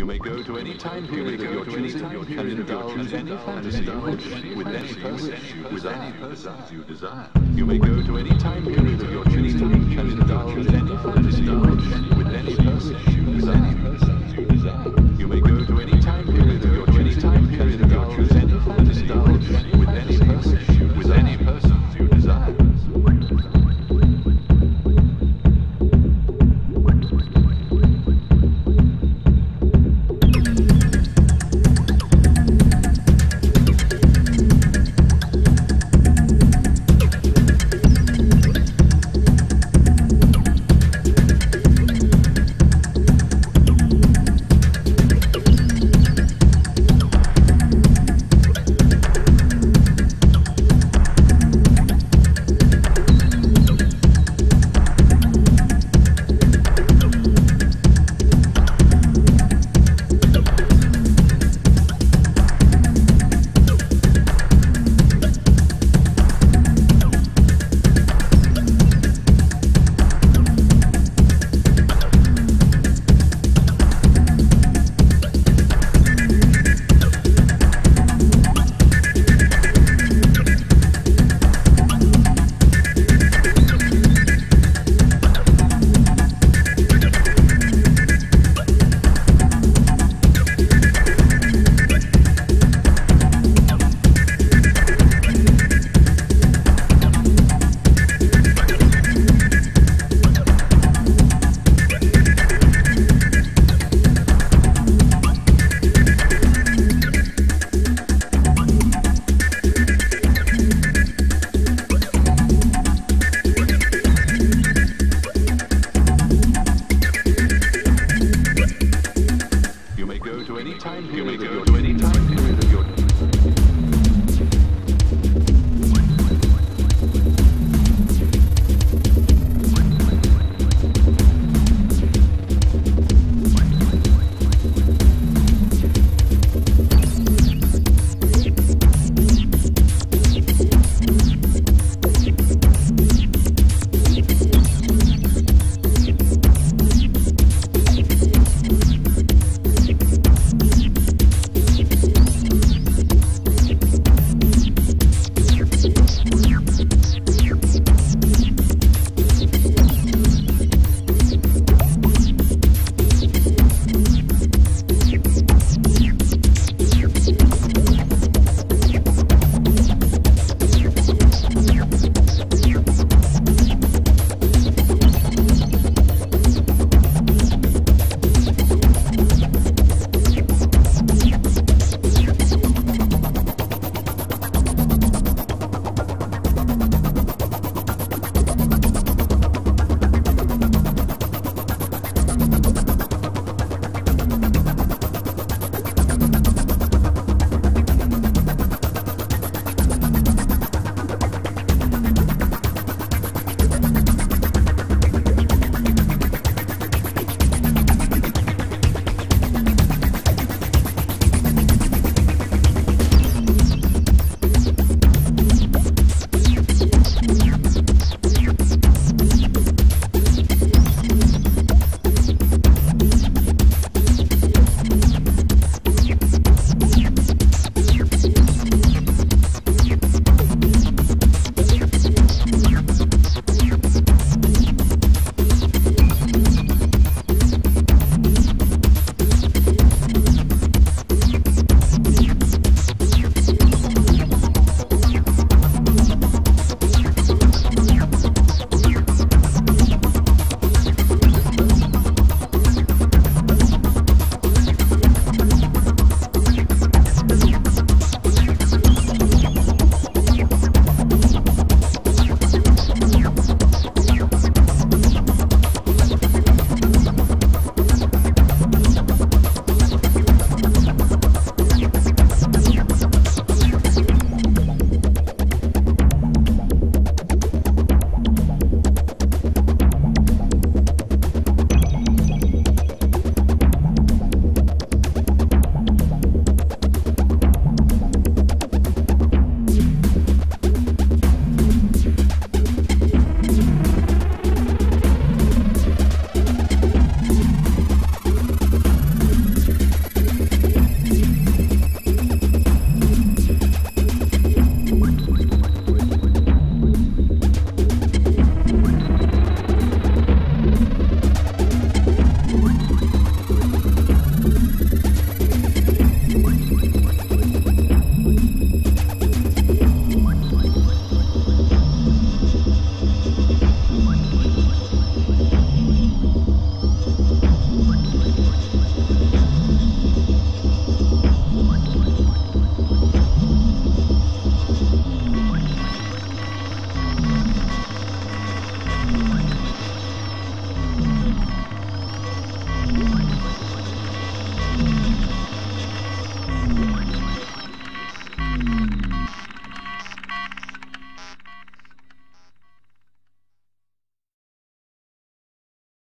You may go to any time period of your choosing and indulge any fantasy you wish with any person you desire. You may go to any time period of your choosing and indulge any fantasy you wish with any person you desire. You may go to any time period of your choosing and indulge any fantasy you wish with any person you desire. You may go to any